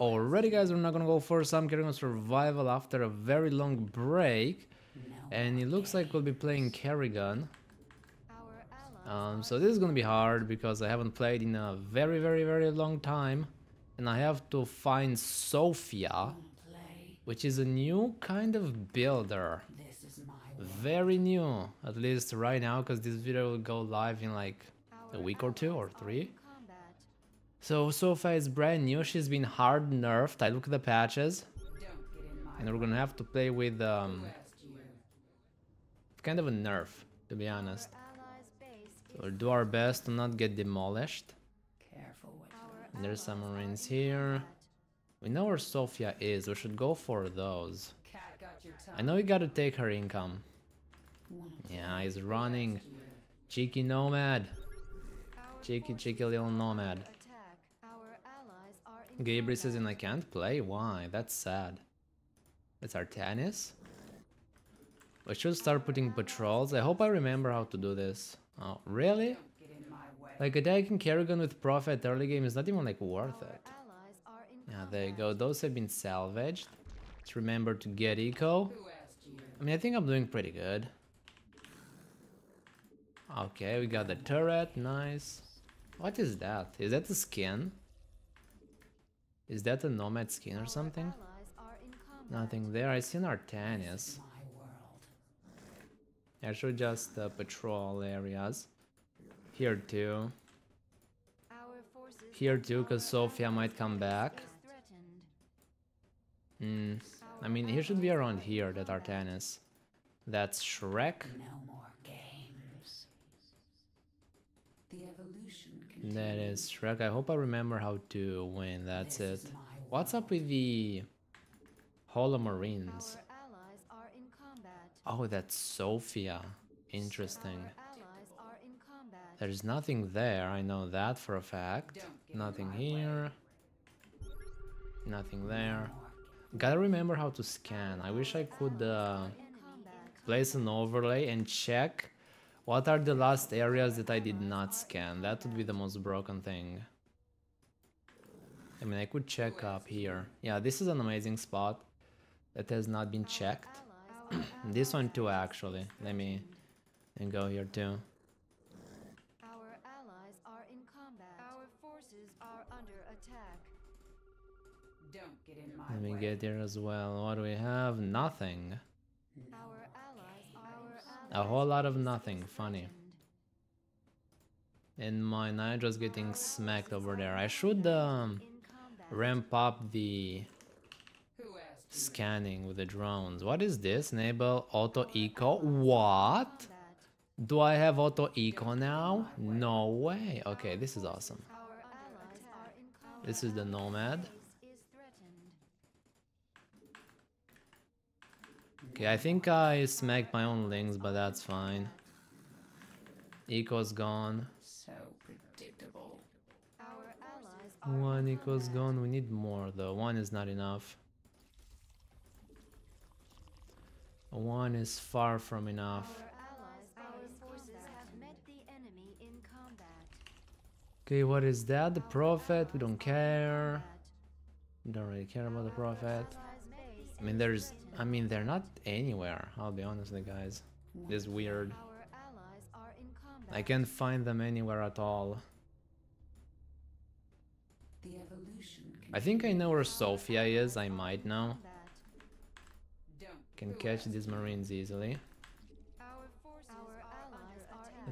Already, guys, we're not gonna go for some Kerrigan survival after a very long break, and it looks like we'll be playing Kerrigan. So this is gonna be hard because I haven't played in a very, very long time, and I have to find Sophia, which is a new kind of builder, very new, at least right now, because this video will go live in like a week or two or three. So Sophia is brand new, she's been hard nerfed, I look at the patches, and we're gonna have to play with kind of a nerf, to be honest. So we'll do our best to not get demolished. And there's some marines here. We know where Sophia is, we should go for those. I know we gotta take her income. Yeah, he's running. Cheeky Nomad. Cheeky little Nomad. Gabriel says, and I can't play? Why? That's sad. It's Artanis. I should start putting patrols. I hope I remember how to do this. Oh, really? Like attacking Kerrigan with Prophet early game is not even like worth it. Yeah, there you go. Those have been salvaged. Just remember to get eco. I mean, I think I'm doing pretty good. Okay, we got the turret. Nice. What is that? Is that the skin? Is that a Nomad skin or something? Nothing there. I see an Artanis. I should just patrol areas. Here too. Here too, because Sophia might come back. I mean, he should be around here, that Artanis. That's Shrek. That is Shrek. I hope I remember how to win. That's it. What's up with the Holo Marines? Oh, that's Sophia. Interesting. There's nothing there. I know that for a fact. Nothing here. Nothing there. Gotta remember how to scan. I wish I could place an overlay and check. What are the last areas that I did not scan? That would be the most broken thing. I mean, I could check up here. Yeah, this is an amazing spot that has not been checked. This one too, actually. Let me go here too. Our allies are in combat. Our forces are under attack. Don't get in my way. Let me get here as well. What do we have? Nothing. A whole lot of nothing, funny. And my Nydra's getting smacked over there. I should ramp up the scanning with the drones. What is this? Enable auto eco. What? Do I have auto eco now? No way. Okay, this is awesome. This is the Nomad. Okay, I think I smacked my own links, but that's fine. Eco's gone. So predictable. One eco's gone. We need more though. One is not enough. One is far from enough. Okay, what is that? The Prophet? We don't care. We don't really care about the Prophet. I mean, they're not anywhere, I'll be honest with you guys. This is weird. I can't find them anywhere at all. I think I know where Sophia is, I might know. Can catch these marines easily.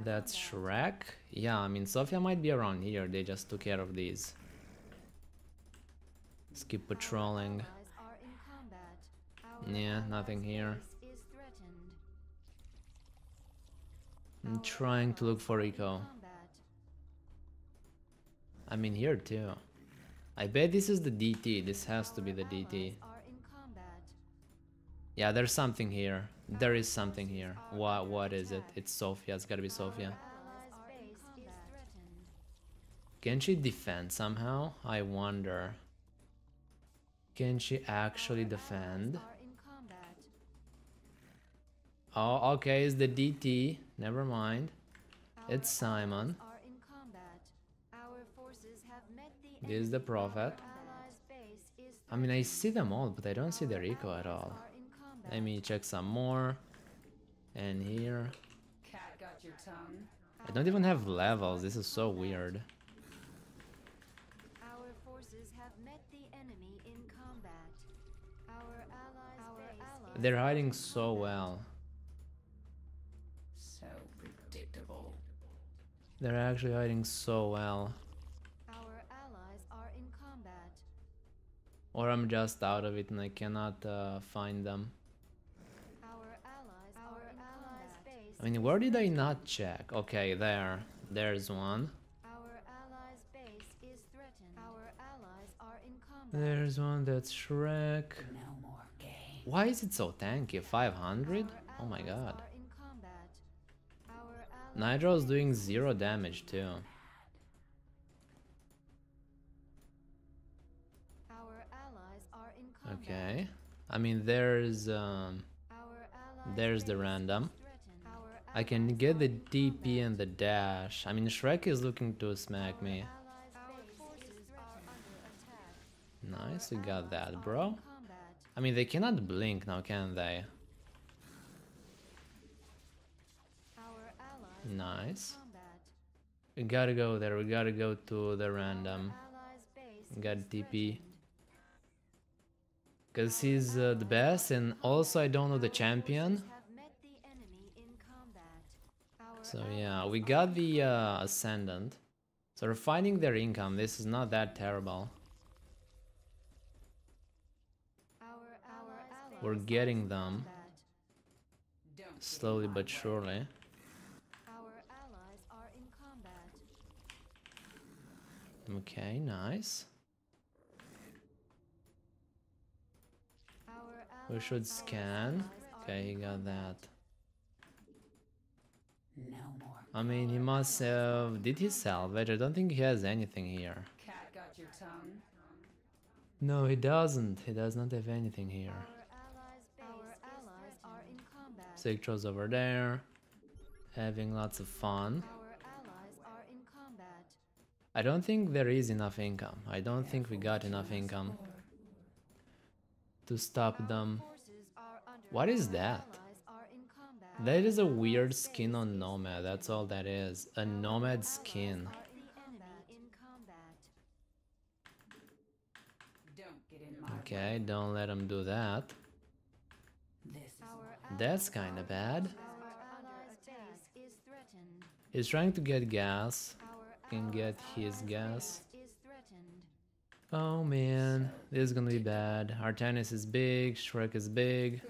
That's Shrek. Yeah, I mean, Sophia might be around here, they just took care of these. Let's keep patrolling. Yeah, nothing here. I'm trying to look for eco. I mean, here too. I bet this is the DT. This has to be the DT. Yeah, there's something here. There is something here. What is it? It's Sophia. It's gotta be Sophia. Can she defend somehow? I wonder. Can she actually defend? Oh, okay, it's the DT. Never mind. It's Simon. This is the Prophet. I mean, I see them all, but I don't see the Rico at all. Let me check some more. And here. I don't even have levels, this is so weird. Our forces have met the enemy in combat. Our allies they're hiding so well. So predictable. They're actually hiding so well. Our allies are in combat. Or I'm just out of it and I cannot find them. I mean, where did I not check? Okay, there's one. Our allies' base is threatened. Our allies are in combat. There's one, that's Shrek. No more game. Why is it so tanky? 500? Oh my god. Nydra's doing 0 damage too. Our allies are in combat. Okay. I mean, there's the random. I can get the DP and the dash. I mean, Shrek is looking to smack me. Nice, we got that, bro. I mean, they cannot blink now, can they? Nice. We gotta go there, we gotta go to the random. Got DP. Because he's the best, and also I don't know the champion. So yeah, we got the Ascendant. So refining their income, this is not that terrible. We're getting them. Slowly but surely. Okay, nice. We should scan. Okay, he got that. No more. I mean, he must have... Did he salvage? I don't think he has anything here. Cat got your tongue. No, he doesn't. He does not have anything here. Our allies are in combat. Sektros over there. Having lots of fun. Our allies are in combat. I don't think there is enough income. I don't think we got enough income to stop them. What is that? That is a weird skin on Nomad, that's all that is. A Nomad skin. Okay, don't let him do that. That's kinda bad. He's trying to get gas. Can get his gas. Oh man, this is gonna be bad. Artanis is big, Shrek is big.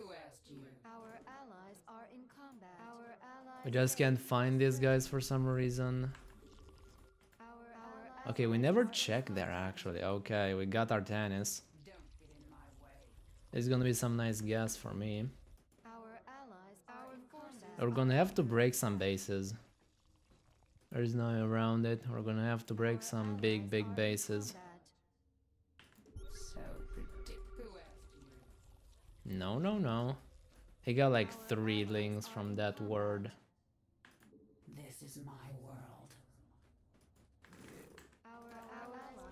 We just can't find these guys for some reason. Okay, we never check there actually. Okay, we got Artanis. It's gonna be some nice gas for me. We're gonna have to break some bases. There's no way around it. We're gonna have to break some big bases. No. He got like 3 links from that word. This is my world.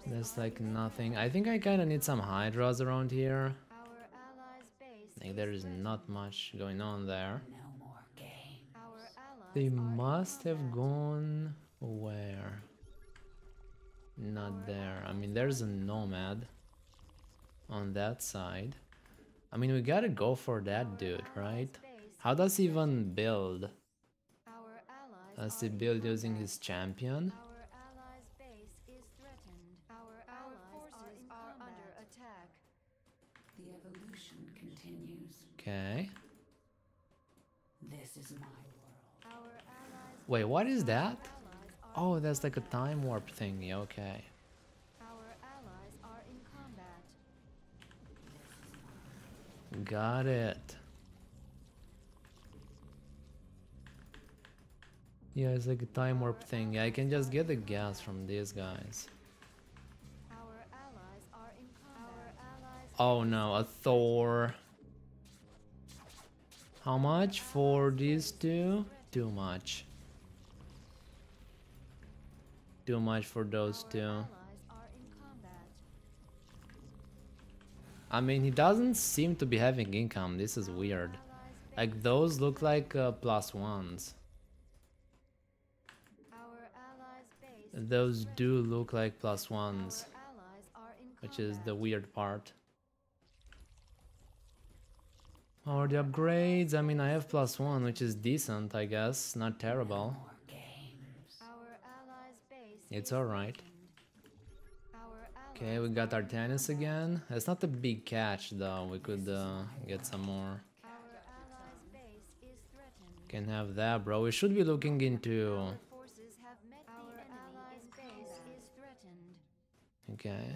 There's like nothing. I think I kinda need some Hydras around here. Like there is not much going on there. No more games. They must have gone... where? Not there. I mean, there's a Nomad on that side. I mean, we gotta go for that dude, right? How does he even build? Does he build using his champion? The evolution continues. Okay. This is my world. Wait, what is that? Oh, that's like a time warp thingy, okay. Got it. Yeah, it's like a time warp thing. I can just get the gas from these guys. Oh no, a Thor. How much for these two? Too much. Too much for those two. I mean, he doesn't seem to be having income. This is weird. Like, those look like +1s. Those do look like +1s, which is the weird part. Or the upgrades, I mean, I have +1, which is decent, I guess, not terrible. It's alright. Okay, we got Artanis again. That's not a big catch, though. We could get some more. Can have that, bro. We should be looking into... Okay.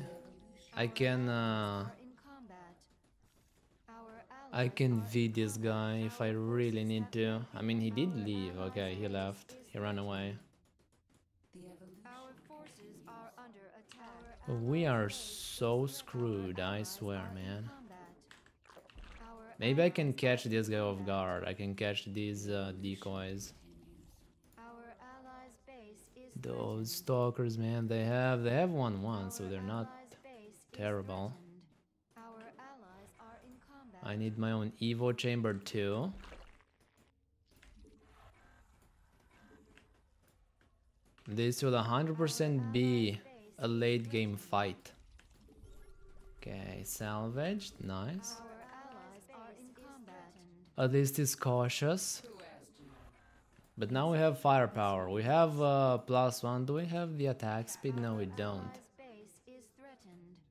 I can V this guy if I really need to. I mean, he did leave. Okay, he left. He ran away. We are so screwed, I swear, man. Maybe I can catch this guy off guard. I can catch these decoys. Those stalkers, man, they have 1-1, so they're not terrible. I need my own Evo Chamber too. This will 100% be a late game fight. Okay, salvaged, nice. At least he's cautious. But now we have firepower. We have +1. Do we have the attack speed? No, we don't.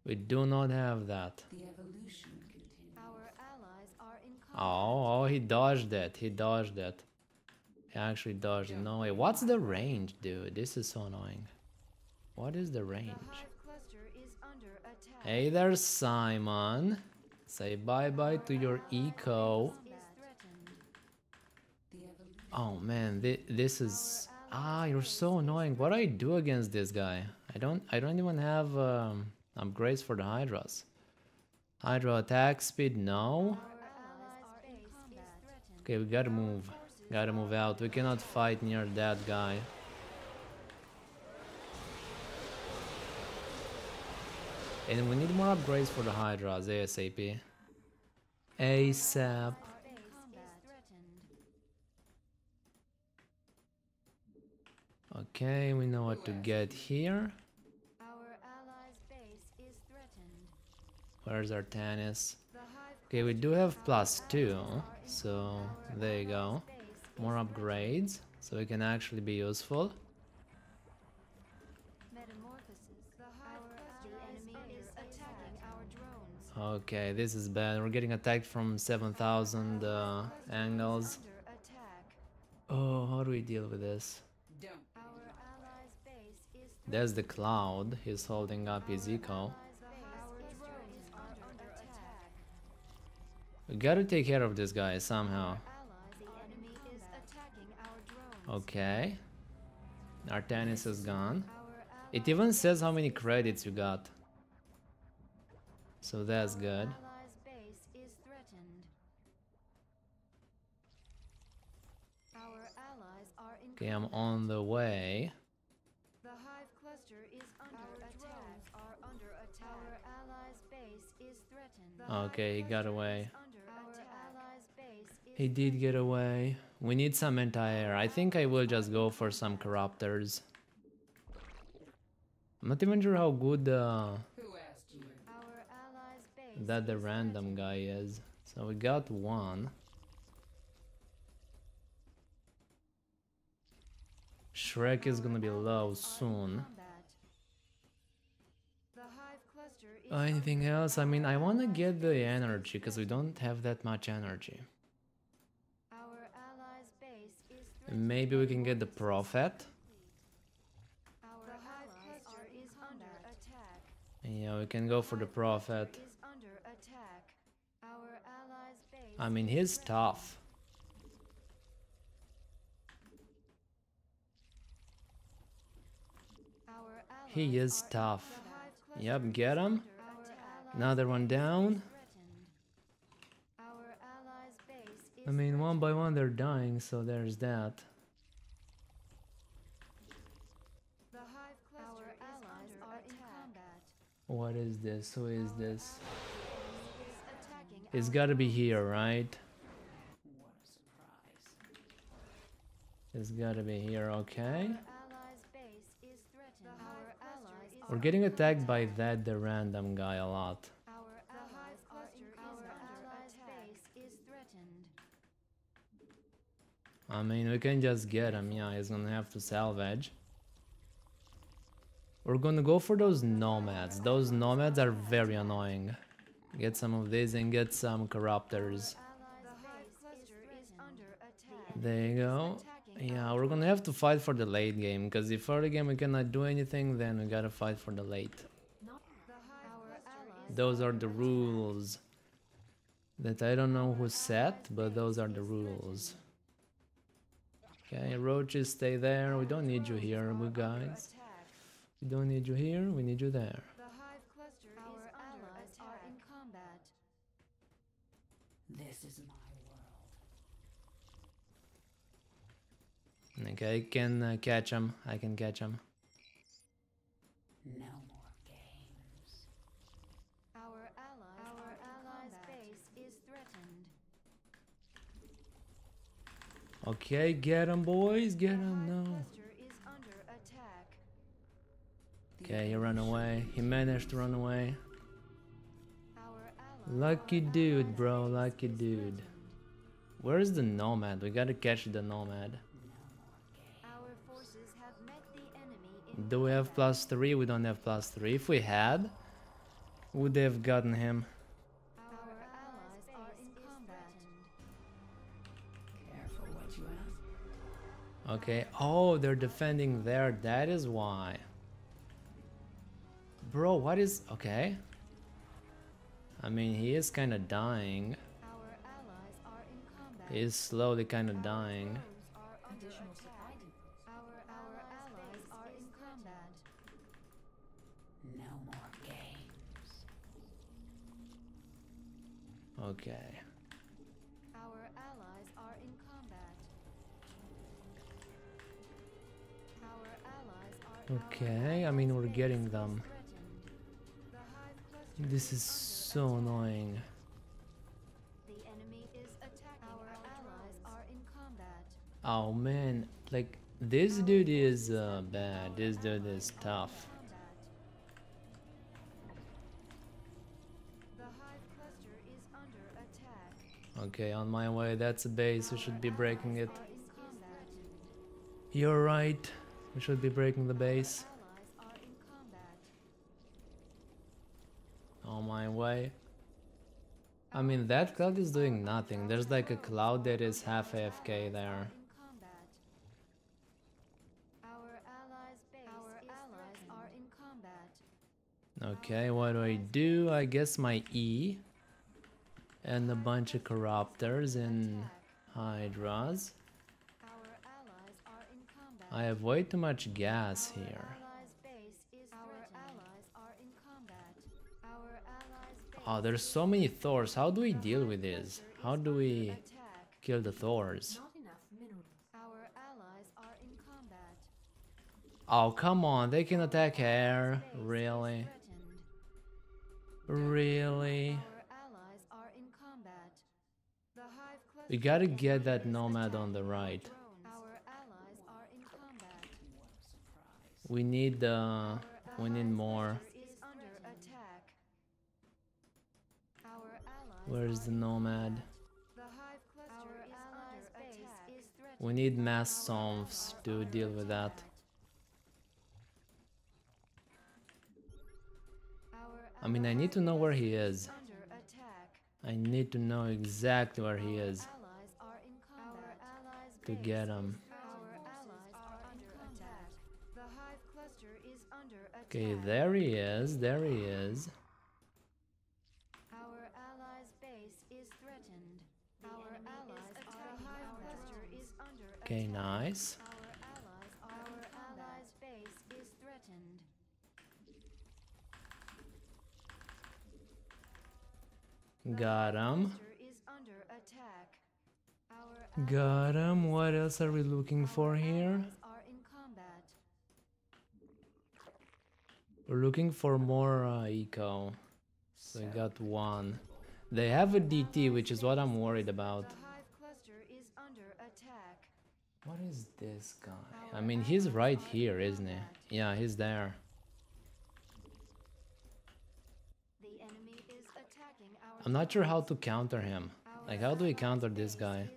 We do not have that. Oh, he dodged it. He dodged it. He actually dodged it. No way. What's the range, dude? This is so annoying. What is the range? Hey there, Simon. Say bye-bye to your eco. Oh man, this is... Ah, you're so annoying. What do I do against this guy? I don't even have upgrades for the Hydras. Hydra attack speed, no. Okay, we gotta move. Gotta move out. We cannot fight near that guy. And we need more upgrades for the Hydras, ASAP. ASAP. Okay, we know what to get here. Where's Artanis? Okay, we do have +2, so there you go. More upgrades, so it can actually be useful. Okay, this is bad. We're getting attacked from 7,000 angles. Oh, how do we deal with this? There's the cloud. He's holding up his eco. We gotta take care of this guy somehow. Okay. Artanis is gone. It even says how many credits you got. So that's good. Okay, I'm on the way. Okay, he got away. He did get away. We need some anti-air. I think I will just go for some Corruptors. I'm not even sure how good that the random guy is. So we got one. Shrek is gonna be low soon. Anything else? I mean, I want to get the energy because we don't have that much energy. Maybe we can get the Prophet. Yeah, we can go for the Prophet. I mean, he's tough. He is tough. Yep, get him. Another one down. I mean, one by one they're dying, so there's that. What is this? Who is this? It's gotta be here, right? It's gotta be here, okay. We're getting attacked by that the random guy a lot. I mean, we can just get him, yeah, he's gonna have to salvage. We're gonna go for those nomads. Those nomads are very annoying. Get some of these and get some corruptors. There you go. Yeah, we're gonna have to fight for the late game, because if early game we cannot do anything, then we gotta fight for the late. Those are the rules that I don't know who set, but those are the rules. Okay, roaches, stay there. We don't need you here, good guys. We don't need you here, we need you there. Okay, I can catch him. I can catch him. No more games. Our allies' base is threatened. Okay, get him, boys. Get him now. Okay, he ran away. He managed to run away. Lucky dude, bro. Lucky dude. Where is the nomad? We gotta catch the nomad. Do we have +3? We don't have +3. If we had, would they have gotten him? Okay. Oh, they're defending there. That is why. Bro, what is... Okay. I mean, he is kind of dying. He is slowly kind of dying. Okay. Our allies are in combat. Our allies are okay, I mean we're getting them. This is so annoying. The enemy is attacking. Our allies are in combat. Oh man, like this dude is bad. This dude is tough. Okay, on my way, that's a base, we should be breaking it. You're right, we should be breaking the base. On my way. I mean, that cloud is doing nothing, there's like a cloud that is half AFK there. Okay, what do? I guess my E. And a bunch of corruptors and hydras. I have way too much gas here. Oh, there's so many Thors. How do we deal with this? How do we kill the Thors? Oh, come on. They can attack air. Really? Really? We gotta get that nomad on the right. We need more. Where's the nomad? We need mass somphs to deal with that. I mean, I need to know where he is. I need to know exactly where he is. To get him. Okay, there he is. There he is. Our allies' base is threatened. Our allies' cluster is under attack. Okay, nice. Our allies' base is threatened. Got him. Got him. What else are we looking for here? We're looking for more eco. So we got one. They have a DT, which is what I'm worried about. What is this guy? I mean, he's right here, isn't he? Yeah, he's there. I'm not sure how to counter him. Like, how do we counter this guy?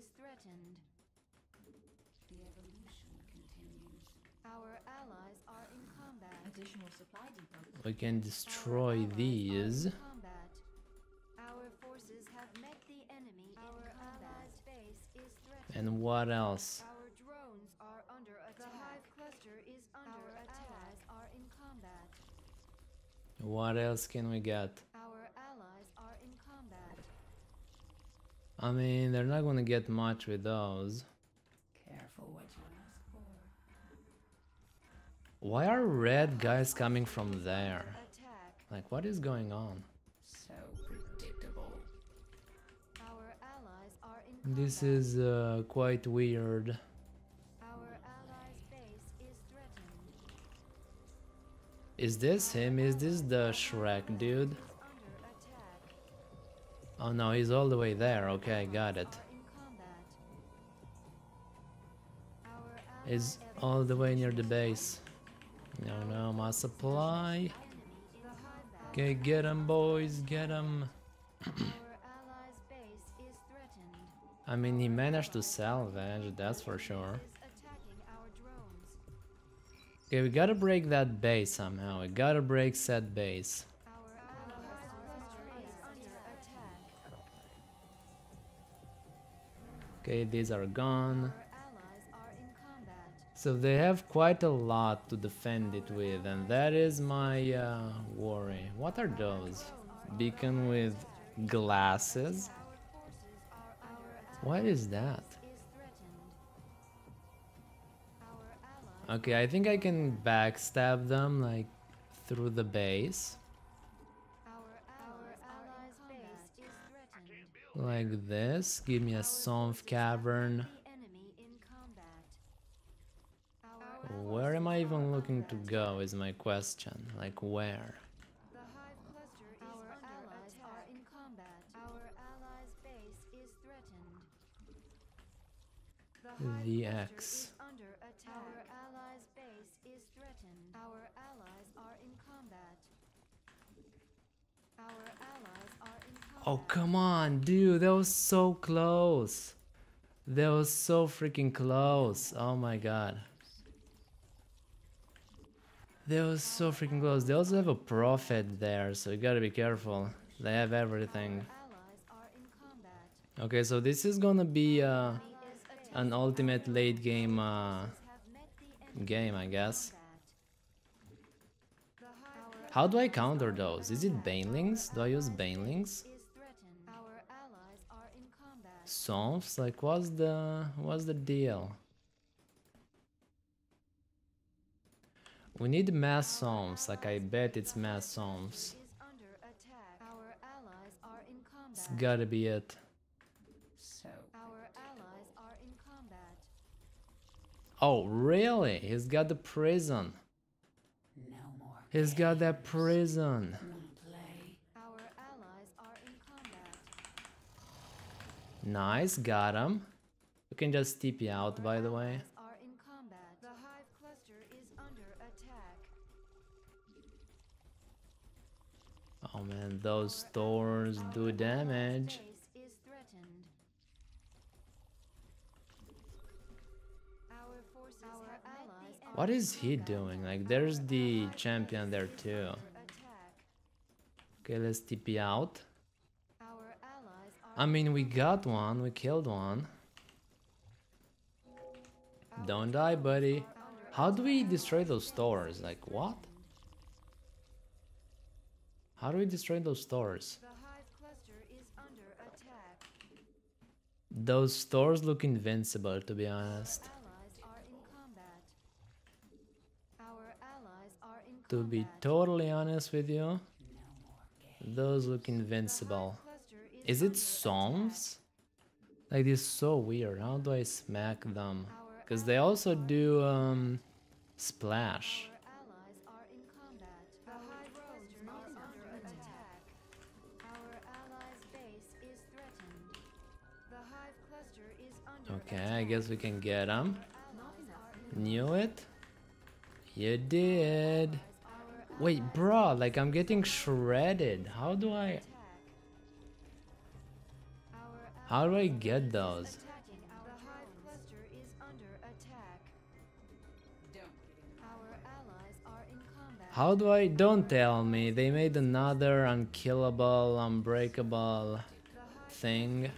We can destroy these. And what else? What else can we get? I mean, they're not gonna get much with those. Careful what you ask for. Why are red guys coming from there? Like, what is going on? So predictable. This is quite weird. Is this him? Is this the Shrek dude? Oh no, he's all the way there. Okay, got it. He's all the way near the base. No, no, my supply. Okay, get him, boys, get him. I mean, he managed to salvage, that's for sure. Okay, we gotta break that base somehow. We gotta break said base. Okay, these are gone. So they have quite a lot to defend it with, and that is my worry. What are those? Beacon with glasses? What is that? Okay, I think I can backstab them, like, through the base. Like this, give me a Somph Cavern. Where am I even looking to go is my question, like where? The X. Oh, come on, dude, that was so close. That was so freaking close. Oh my god. That was so freaking close. They also have a Prophet there, so you gotta be careful. They have everything. Okay, so this is gonna be an ultimate late game game, I guess. How do I counter those? Is it Banelings? Do I use Banelings? Somphs? Like, what's the deal? We need mass somphs. Like, I bet it's mass somphs. It's gotta be it. Oh, really? He's got the prison. He's got that prison. Nice, got him. We can just TP out, by the way. Oh man, those Thors do damage. What is he doing? Like, there's the champion there too. Okay, let's TP out. I mean, we got one, we killed one. Don't die, buddy. How do we destroy those stores? Like, what? How do we destroy those stores? Those stores look invincible, to be honest. To be totally honest with you, those look invincible. Is it Somphs? Like, this is so weird. How do I smack them? Because they also do splash. Okay, I guess we can get him. Knew it. You did. Wait, bro, like I'm getting shredded. How do I get those? How do I? Don't tell me they made another unkillable, unbreakable thing.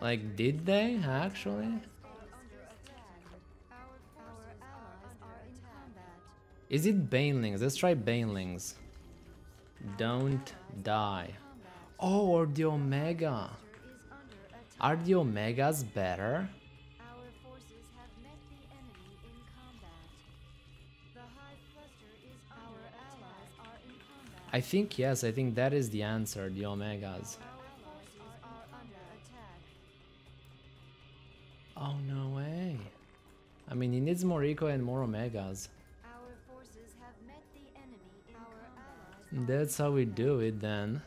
Like, did they actually? Is it Banelings? Let's try Banelings. Don't die. Oh, or the Omega. Are the Omegas better? I think yes, I think that is the answer, the Omegas. Oh, no way. I mean, he needs more eco and more Omegas. That's how we do it then.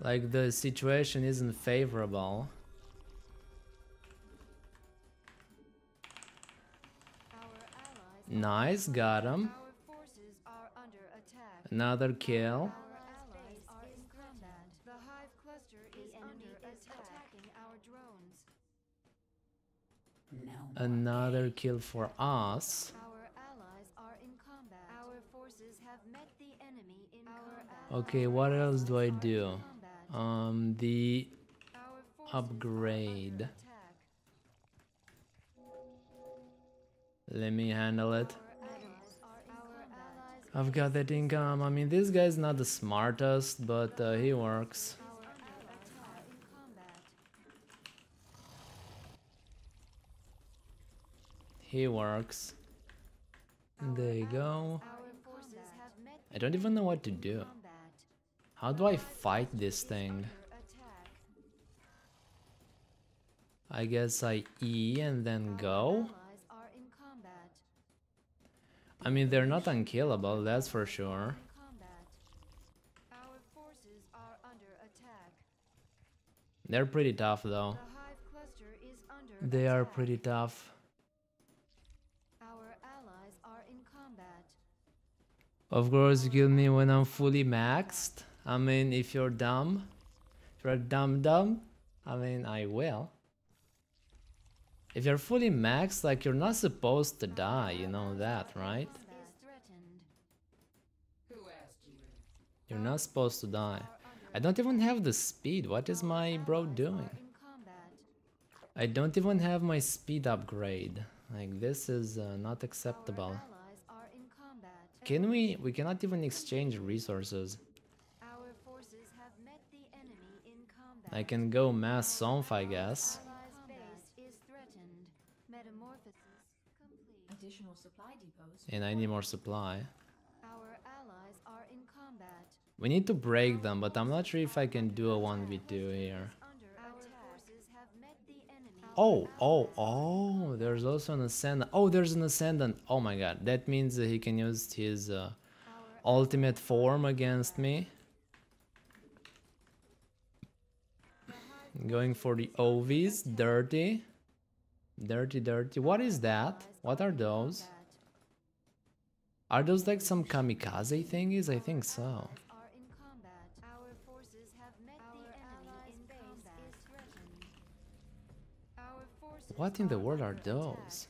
Like, the situation isn't favorable. Nice, got him. Another kill. Another kill for us. Okay, what else do I do? The upgrade. Let me handle it. I've got that income. I mean, this guy's not the smartest, but he works. He works. There you go. I don't even know what to do. How do I fight this thing? I guess I E and then go? I mean, they're not unkillable, that's for sure. They're pretty tough though. They are pretty tough. Of course, you kill me when I'm fully maxed. I mean, if you're dumb, if you're dumb, I mean, I will. If you're fully maxed, like, you're not supposed to die, you know that, right? You're not supposed to die. I don't even have the speed. What is my bro doing? I don't even have my speed upgrade. Like, this is not acceptable. Can we cannot even exchange resources. Our forces have met the enemy in combat. I can go mass Somph, I guess. Additional supply depots. And I need more supply. Our allies are in combat. We need to break them, but I'm not sure if I can do a 1v2 here. Oh, there's also an Ascendant. Oh, there's an Ascendant. Oh my god, that means that he can use his ultimate form against me. Going for the OVs, dirty. Dirty, dirty. What is that? What are those? Are those like some kamikaze thingies? I think so. What in the world are those?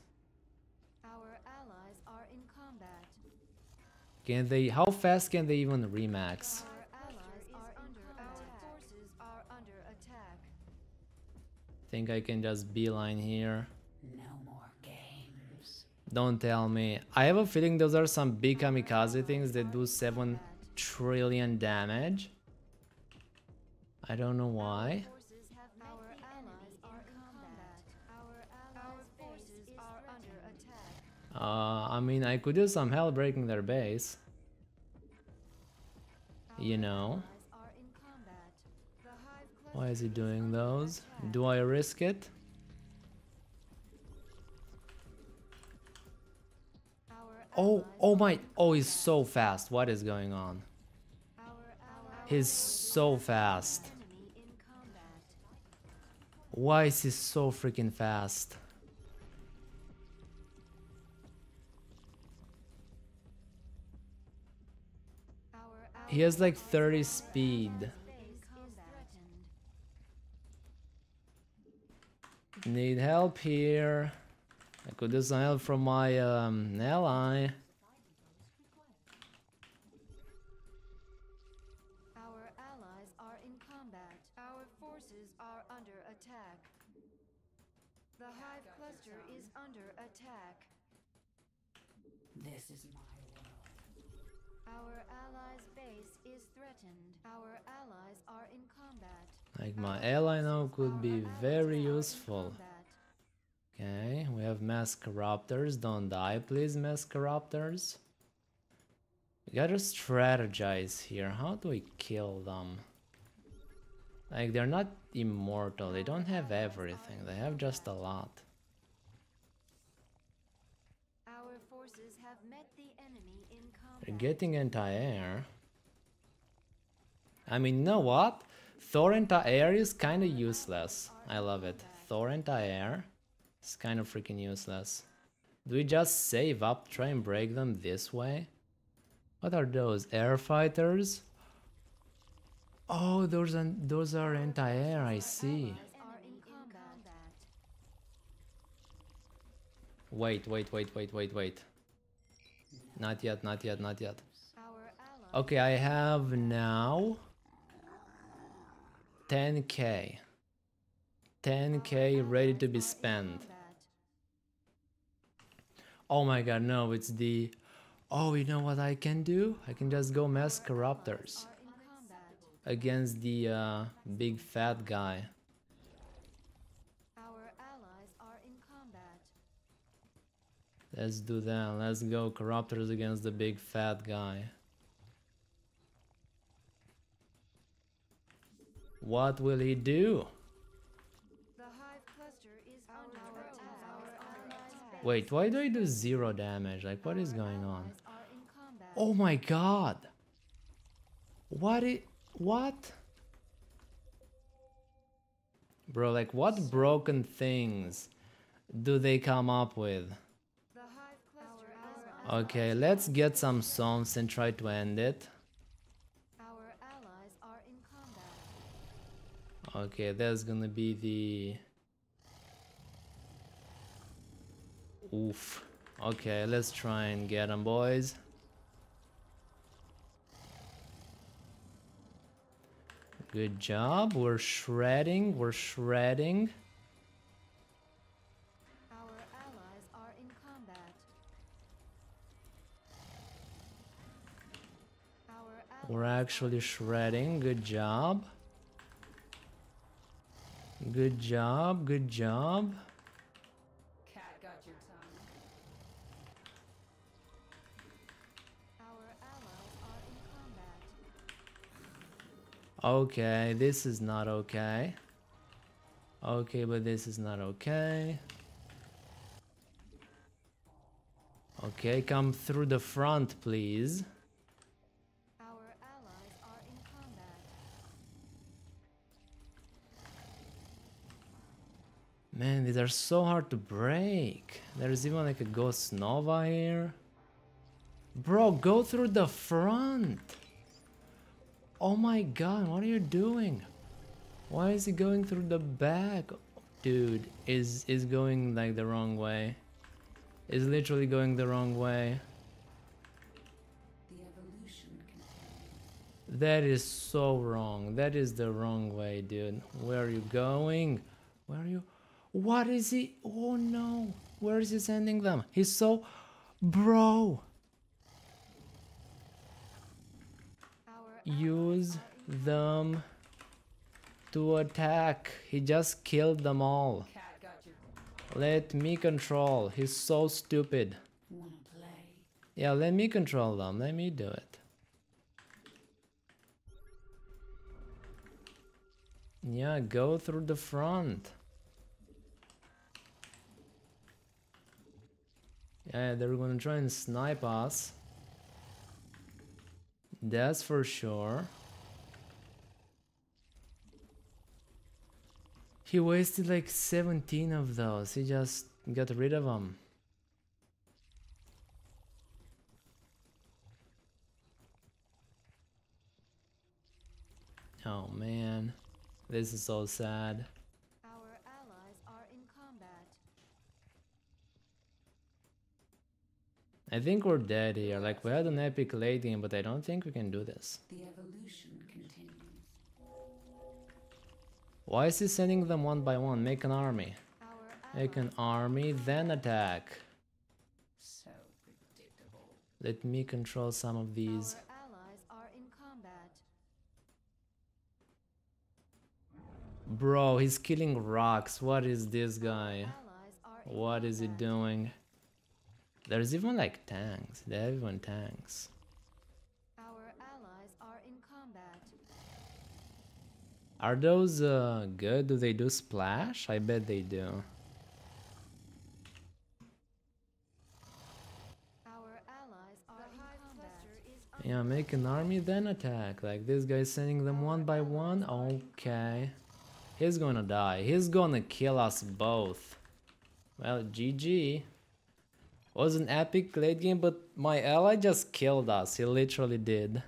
Our allies are in combat. Can they? How fast can they even remax? Think I can just beeline here. No more games. Don't tell me. I have a feeling those are some big kamikaze things that do 7 trillion damage. I don't know why. I mean, I could do some hell breaking their base. You know. Why is he doing those? Do I risk it? Oh my, oh, he's so fast. What is going on? He's so fast. Why is he so freaking fast? He has like 30 speed. Need help here. I could use some help from my ally. Our allies are in combat. Our forces are under attack. The Hive cluster is under attack. This is my world. Our allies' base is threatened. Our allies are in combat. Like my ally now could be very useful. Okay, we have mass corruptors. Don't die, please, mass corruptors. We gotta strategize here. How do we kill them? Like, they're not immortal. They don't have everything. They have just a lot. Our forces have met the enemy in combat. They're getting anti-air. I mean, you know what? Thor anti-air is kind of useless. I love it. Thor anti-air. It's kind of freaking useless. Do we just save up, try and break them this way? What are those? Air fighters? Oh, those are anti-air, I see. Wait. Not yet. Okay, I have now 10k. 10k ready to be spent. Oh my god, no, it's the... Oh, you know what I can do? I can just go mass corruptors against the big fat guy. Our allies are in combat. Let's do that. Let's go corruptors against the big fat guy. What will he do? Wait, why do I do 0 damage? Like, what is going on? Oh my god! What? Bro, like, what broken things do they come up with? Okay, let's get some songs and try to end it. Okay, that's gonna be the... Oof. Okay, let's try and get them, boys. Good job. We're shredding. Our allies are in combat. We're actually shredding. Good job. Okay, this is not okay. Okay, but this is not okay. Okay, come through the front, please. Our allies are in combat. Man, these are so hard to break. There's even like a Ghost Nova here. Bro, go through the front. Oh my god, what are you doing? Why is he going through the back? Dude, is going like the wrong way. Is literally going the wrong way. The evolution continues. That is so wrong. That is the wrong way, dude. Where are you going? Where are you? What is he? Oh no. Where is he sending them? He's so... Bro! Use them to attack. He just killed them all. Let me control. He's so stupid. Yeah, let me control them. Let me do it. Yeah, go through the front. Yeah, they're gonna try and snipe us. That's for sure. He wasted like 17 of those. He just got rid of them. Oh man, this is so sad. Our allies are in combat. I think we're dead here. Like, we had an epic late game, but I don't think we can do this. The evolution continues. Why is he sending them one by one? Make an army. Make an army, then attack. So predictable. Let me control some of these. Bro, he's killing rocks. What is this guy? What is he doing? There's even like tanks. They have even tanks. Our allies are in combat. Are those good? Do they do splash? I bet they do. Our allies are in combat. Yeah, make an army then attack. Like, this guy's sending them one by one. Okay. He's gonna die. He's gonna kill us both. Well, GG. Was an epic late game, but my ally just killed us. He literally did.